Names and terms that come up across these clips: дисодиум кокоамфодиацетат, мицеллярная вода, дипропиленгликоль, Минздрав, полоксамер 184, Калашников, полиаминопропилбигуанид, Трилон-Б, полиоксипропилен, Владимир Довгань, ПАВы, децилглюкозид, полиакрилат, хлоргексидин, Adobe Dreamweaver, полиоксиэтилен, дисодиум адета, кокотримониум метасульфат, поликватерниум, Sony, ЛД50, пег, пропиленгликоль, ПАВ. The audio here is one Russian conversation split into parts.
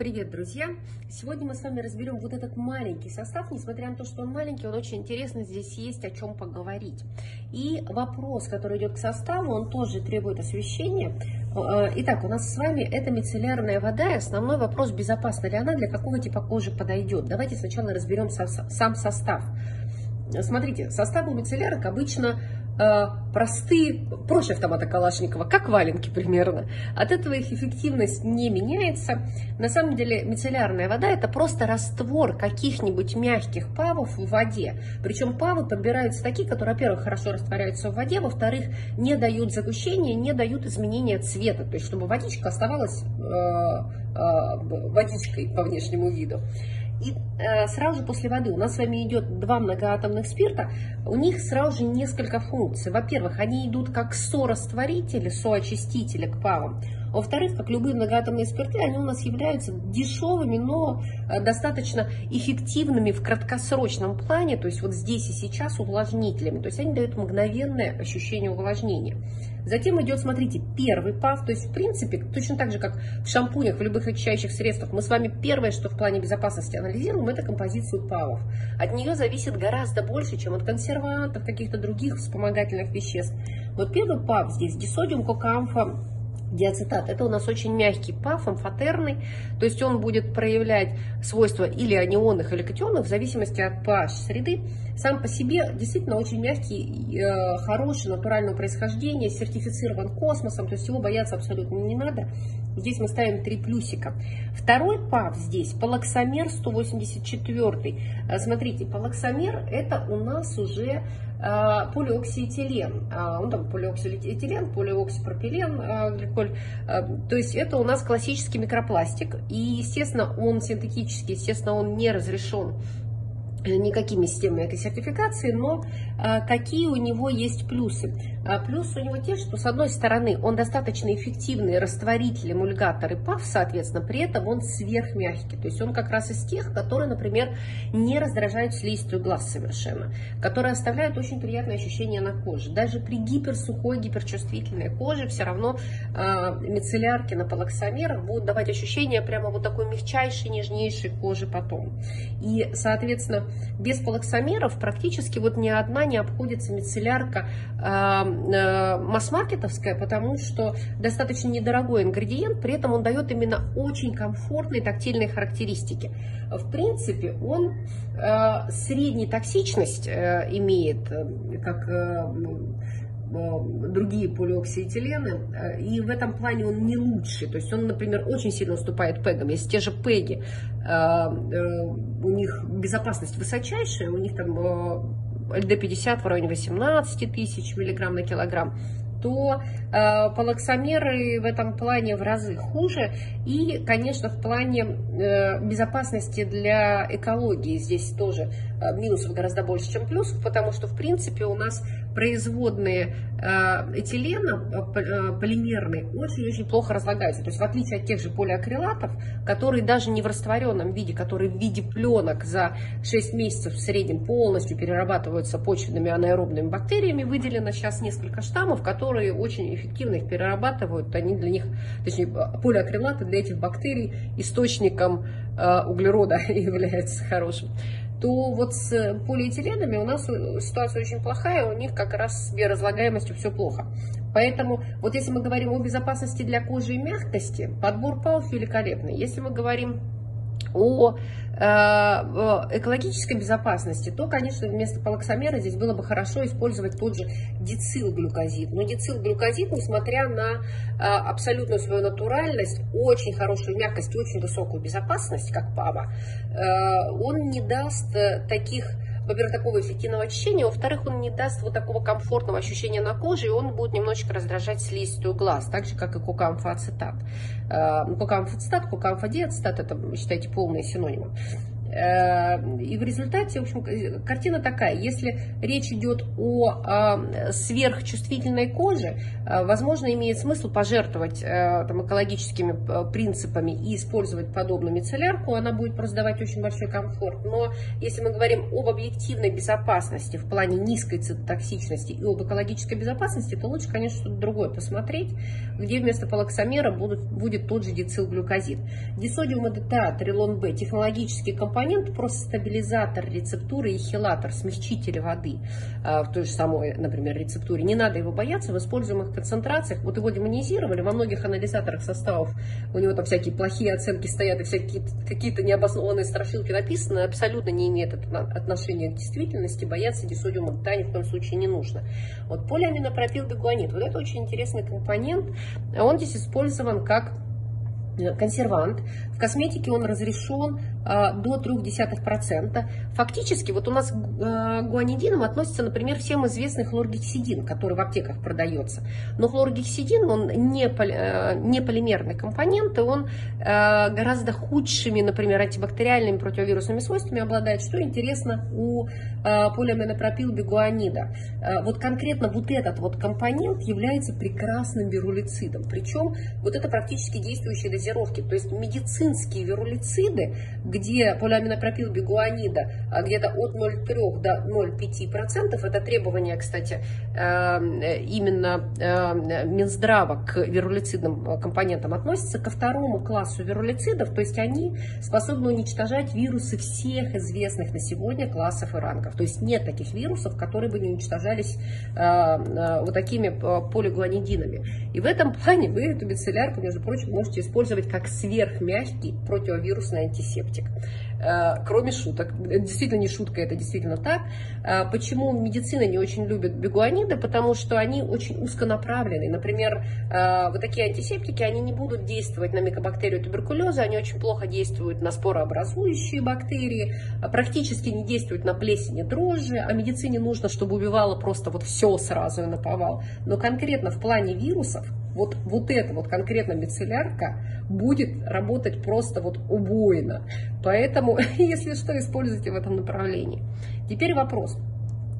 Привет, друзья! Сегодня мы с вами разберем вот этот маленький состав. Несмотря на то, что он маленький, он очень интересный, здесь есть о чем поговорить. И вопрос, который идет к составу, он тоже требует освещения. Итак, у нас с вами это мицеллярная вода, и основной вопрос, безопасна ли она, для какого типа кожи подойдет. Давайте сначала разберем сам состав. Смотрите, составы у мицеллярок обычно простые, проще автомата Калашникова, как валенки примерно. От этого их эффективность не меняется. На самом деле мицеллярная вода – это просто раствор каких-нибудь мягких ПАВов в воде. Причем ПАВы подбираются такие, которые, во-первых, хорошо растворяются в воде, во-вторых, не дают загущения, не дают изменения цвета, то есть чтобы водичка оставалась водичкой по внешнему виду. И сразу же после воды у нас с вами идет два многоатомных спирта, у них сразу же несколько функций. Во-первых, они идут как сорастворители, соочистители к ПАВам. Во-вторых, как любые многоатомные спирты, они у нас являются дешевыми, но достаточно эффективными в краткосрочном плане, то есть вот здесь и сейчас увлажнителями, то есть они дают мгновенное ощущение увлажнения. Затем идет, смотрите, первый ПАВ, то есть в принципе точно так же, как в шампунях, в любых очищающих средствах, мы с вами первое, что в плане безопасности анализируем, это композицию ПАВов. От нее зависит гораздо больше, чем от консервантов, каких-то других вспомогательных веществ. Вот первый ПАВ здесь, дисодиум кокоамфодиацетат, это у нас очень мягкий ПАВ, амфотерный, то есть он будет проявлять свойства или анионных, или катионных, в зависимости от pH среды. Сам по себе действительно очень мягкий, хороший, натурального происхождения, сертифицирован космосом, то есть его бояться абсолютно не надо. Здесь мы ставим 3 плюсика. Второй ПАВ здесь, полоксамер 184. Смотрите, полоксамер это у нас уже полиоксиэтилен. Он там полиоксиэтилен, полиоксипропилен, гликоль. То есть это у нас классический микропластик. И, естественно, он синтетический, естественно, он не разрешен никакими системами этой сертификации, но какие у него есть плюсы? Плюс у него те, что с одной стороны он достаточно эффективный растворитель, эмульгатор и ПАВ, соответственно, при этом он сверхмягкий, то есть он как раз из тех, которые, например, не раздражают слизистую глаз совершенно, которые оставляют очень приятное ощущение на коже. Даже при гиперсухой, гиперчувствительной коже все равно мицеллярки на полоксамерах будут давать ощущение прямо вот такой мягчайшей, нежнейшей кожи потом. И, соответственно, без полоксамеров практически вот ни одна не обходится мицеллярка масс-маркетовская, потому что достаточно недорогой ингредиент, при этом он дает именно очень комфортные тактильные характеристики. В принципе, он средней токсичность имеет, как другие полиоксиэтилены, и в этом плане он не лучший. То есть он, например, очень сильно уступает пегам. Если те же пеги, у них безопасность высочайшая, у них там ЛД50 в районе 18 тысяч миллиграмм на килограмм, то полоксамеры в этом плане в разы хуже. И, конечно, в плане безопасности для экологии здесь тоже минусов гораздо больше, чем плюсов, потому что, в принципе, у нас производные этилена полимерные очень-очень плохо разлагаются. То есть в отличие от тех же полиакрилатов, которые даже не в растворенном виде, которые в виде пленок за 6 месяцев в среднем полностью перерабатываются почвенными анаэробными бактериями, выделено сейчас несколько штаммов, которые очень эффективно их перерабатывают. Они для них, точнее, полиакрилаты для этих бактерий источником углерода являются хорошим. То вот с полиэтиленами у нас ситуация очень плохая, у них как раз с биоразлагаемостью все плохо. Поэтому вот если мы говорим о безопасности для кожи и мягкости, подбор ПАВов великолепный. Если мы говорим о экологической безопасности, то, конечно, вместо полоксамера здесь было бы хорошо использовать тот же децилглюкозид. Но децилглюкозид, несмотря на абсолютную свою натуральность, очень хорошую мягкость, очень высокую безопасность, как ПАВа, он не даст таких, во-первых, такого эффективного очищения, во-вторых, он не даст вот такого комфортного ощущения на коже, и он будет немножечко раздражать слизистую глаз, так же, как и кокоамфоацетат. Кокоамфоацетат, кокоамфодиацетат – это, считайте, полные синонимы. И в результате, в общем, картина такая: если речь идет о сверхчувствительной коже, возможно, имеет смысл пожертвовать там экологическими принципами и использовать подобную мицеллярку, она будет раздавать очень большой комфорт. Но если мы говорим об объективной безопасности в плане низкой цитотоксичности и об экологической безопасности, то лучше, конечно, что-то другое посмотреть, где вместо полоксамера будет тот же децилглюкозид. Дисодиум адета, Трилон-Б, технологический компонент, просто стабилизатор рецептуры и хелатор, смягчитель воды в той же самой, например, рецептуре. Не надо его бояться в используемых концентрациях. Вот его демонизировали, во многих анализаторах составов у него там всякие плохие оценки стоят и всякие какие-то необоснованные страшилки написаны, абсолютно не имеет отношения к действительности, бояться дисодиума адета ни в коем случае не нужно. Вот полиаминопропилбигуанид, вот это очень интересный компонент, он здесь использован как консервант. В косметике он разрешен до 0,3%. Фактически, вот у нас к гуанидинам относится, например, всем известный хлоргексидин, который в аптеках продается. Но хлоргексидин, он не полимерный компонент, и он гораздо худшими, например, антибактериальными противовирусными свойствами обладает, что интересно у полиаминопропилбигуанида. Вот конкретно вот этот вот компонент является прекрасным вирулицидом. Причем вот это практически действующие дозировки, то есть медицинские вирулициды, где полиаминопропилбигуанида где-то от 0,3 до 0,5%. Это требование, кстати, именно Минздрава к вирулицидным компонентам относится ко второму классу вирулицидов, то есть они способны уничтожать вирусы всех известных на сегодня классов и рангов. То есть нет таких вирусов, которые бы не уничтожались вот такими полигуанидинами. И в этом плане вы эту мицеллярку, между прочим, можете использовать как сверхмягкий противовирусный антисептик. Кроме шуток. Действительно не шутка, это действительно так. Почему медицина не очень любит бигуаниды? Потому что они очень узконаправлены. Например, вот такие антисептики, они не будут действовать на микобактерию туберкулеза, они очень плохо действуют на спорообразующие бактерии, практически не действуют на плесень и дрожжи, а медицине нужно, чтобы убивало просто вот все сразу и наповал. Но конкретно в плане вирусов вот эта вот конкретно мицеллярка будет работать просто вот убойно. Поэтому, если что, используйте в этом направлении. Теперь вопрос.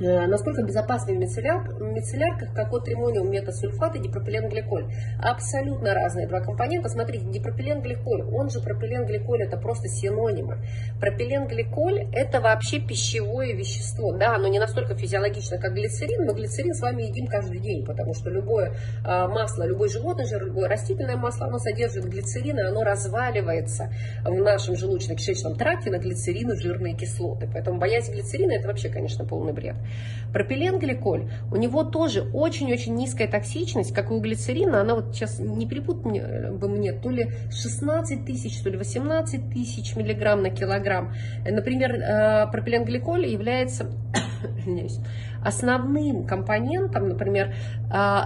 Насколько безопасны в мицеллярках кокотримониум метасульфат и дипропиленгликоль? Абсолютно разные два компонента. Смотрите, дипропиленгликоль, он же пропиленгликоль, это просто синонимы. Пропиленгликоль – это вообще пищевое вещество. Да, оно не настолько физиологично, как глицерин, но глицерин с вами едим каждый день, потому что любое масло, любой животный жир, любое растительное масло, оно содержит глицерин, и оно разваливается в нашем желудочно-кишечном тракте на глицерин и жирные кислоты. Поэтому боязнь глицерина – это вообще, конечно, полный бред. Пропиленгликоль, у него тоже очень-очень низкая токсичность, как и у глицерина, она вот сейчас не перепутала бы мне, то ли 16 тысяч, то ли 18 тысяч миллиграмм на килограмм. Например, пропиленгликоль является основным компонентом, например,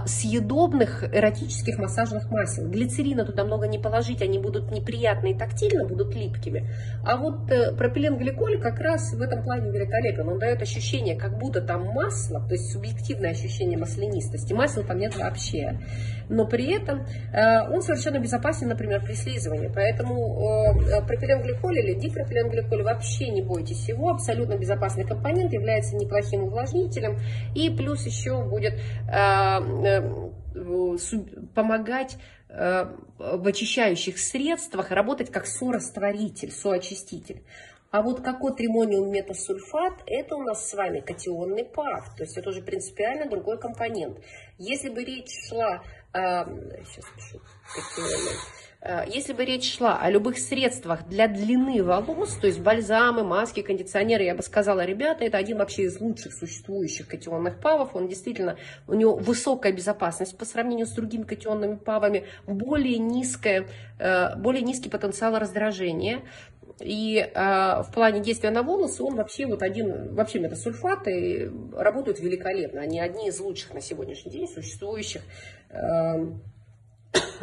съедобных эротических массажных масел. Глицерина туда много не положить, они будут неприятны и тактильно, будут липкими. А вот пропиленгликоль как раз в этом плане великолепен. Он дает ощущение, как будто там масло, то есть субъективное ощущение маслянистости. Масел там нет вообще. Но при этом он совершенно безопасен, например, при слизывании. Поэтому пропиленгликоль или дипропиленгликоль, вообще не бойтесь его. Абсолютно безопасный компонент, является неплохим увлажнителем. И плюс еще будет помогать в очищающих средствах работать как сорастворитель, соочиститель. А вот кокотримониум метасульфат, это у нас с вами катионный ПАВ, то есть это уже принципиально другой компонент. Если бы речь шла, если бы речь шла о любых средствах для длины волос, то есть бальзамы, маски, кондиционеры, я бы сказала, ребята, это один вообще из лучших существующих катионных ПАВов. Он действительно, у него высокая безопасность по сравнению с другими катионными ПАВами, более низкий потенциал раздражения. И в плане действия на волосы он вообще метасульфаты работают великолепно. Они одни из лучших на сегодняшний день существующих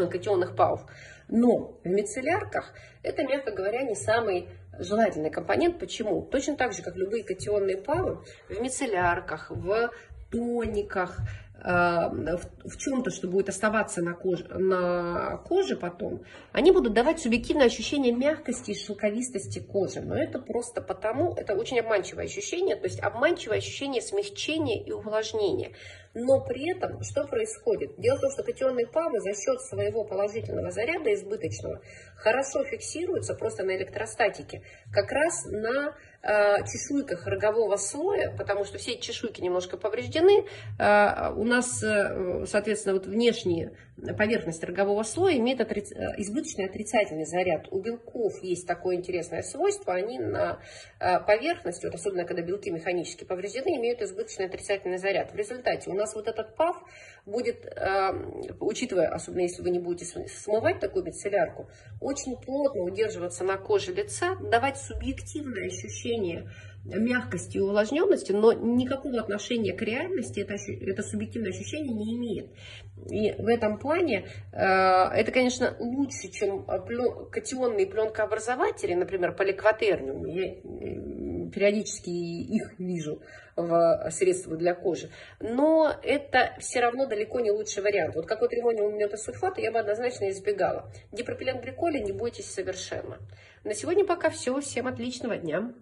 катионных ПАВов. Но в мицеллярках это, мягко говоря, не самый желательный компонент. Почему? Точно так же, как любые катионные ПАВы, в мицеллярках, в тониках, в чем-то, что будет оставаться на коже потом, они будут давать субъективное ощущение мягкости и шелковистости кожи. Но это просто потому, это очень обманчивое ощущение, то есть обманчивое ощущение смягчения и увлажнения. Но при этом что происходит? Дело в том, что катионные ПАВы за счет своего положительного заряда избыточного хорошо фиксируются просто на электростатике, как раз на чешуйках рогового слоя, потому что все эти чешуйки немножко повреждены. У нас, соответственно, вот внешняя поверхность рогового слоя имеет избыточный отрицательный заряд. У белков есть такое интересное свойство, они на поверхности, вот особенно когда белки механически повреждены, имеют избыточный отрицательный заряд. В результате у нас вот этот ПАВ будет, учитывая, особенно если вы не будете смывать такую мицеллярку, очень плотно удерживаться на коже лица, давать субъективное ощущение мягкости и увлажненности, но никакого отношения к реальности это субъективное ощущение не имеет. И в этом плане это, конечно, лучше, чем катионные пленкообразователи, например, поликватерниум. Я периодически их вижу в средствах для кожи, но это все равно далеко не лучший вариант. Вот кокотримониум метасульфат я бы однозначно избегала. Дипропиленгликоля не бойтесь совершенно. На сегодня пока все. Всем отличного дня!